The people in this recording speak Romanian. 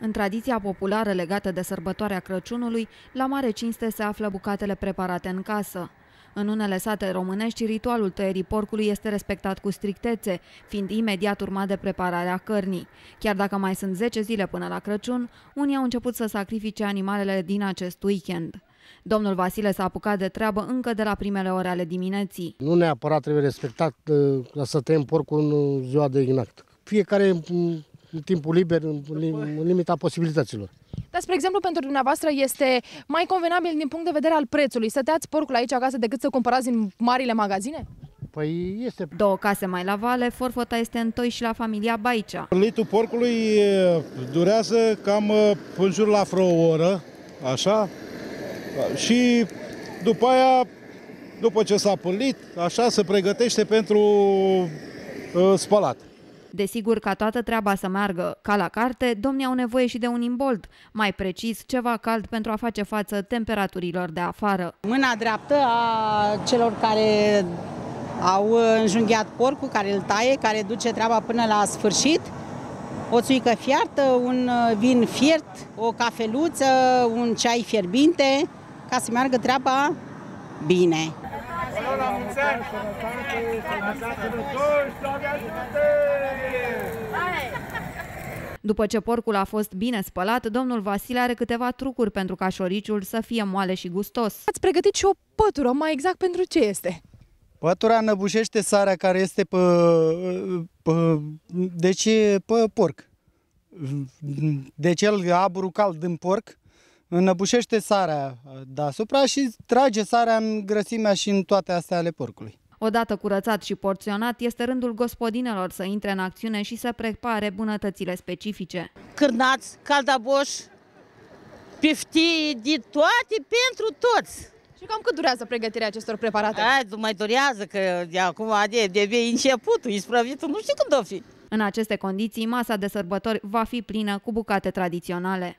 În tradiția populară legată de sărbătoarea Crăciunului, la mare cinste se află bucatele preparate în casă. În unele sate românești, ritualul tăierii porcului este respectat cu strictețe, fiind imediat urmat de prepararea cărnii. Chiar dacă mai sunt 10 zile până la Crăciun, unii au început să sacrifice animalele din acest weekend. Domnul Vasile s-a apucat de treabă încă de la primele ore ale dimineții. Nu neapărat trebuie respectat să tăiem porcul în ziua de Ignat. Fiecare în timpul liber, în limita posibilităților. Dar, spre exemplu, pentru dumneavoastră este mai convenabil din punct de vedere al prețului să tăiați porcul aici acasă decât să cumpărați în marile magazine? Păi este. Două case mai la vale, forfota este în Toi și la familia Baicea. Litul porcului durează cam în jur la vreo oră, așa, și după aia, după ce s-a pâlit, așa se pregătește pentru spălat. Desigur, ca toată treaba să meargă ca la carte, domnii au nevoie și de un imbold, mai precis ceva cald pentru a face față temperaturilor de afară. Mâna dreaptă a celor care au înjunghiat porcul, care îl taie, care duce treaba până la sfârșit, o țuică fiartă, un vin fiert, o cafeluță, un ceai fierbinte, ca să meargă treaba bine. După ce porcul a fost bine spălat, domnul Vasile are câteva trucuri pentru ca șoriciul să fie moale și gustos. Ați pregătit și o pătură, mai exact pentru ce este? Pătura înăbușește sarea care este pe porc. Deci el aburul cald din porc înăbușește sarea deasupra și trage sarea în grăsimea și în toate astea ale porcului. Odată curățat și porționat, este rândul gospodinelor să intre în acțiune și să prepare bunătățile specifice. Cârnați, caldaboș, piftii, de toate, pentru toți. Și cam cât durează pregătirea acestor preparate? Nu mai durează, că de acum de începutul, ispravitul, nu știu când o fi. În aceste condiții, masa de sărbători va fi plină cu bucate tradiționale.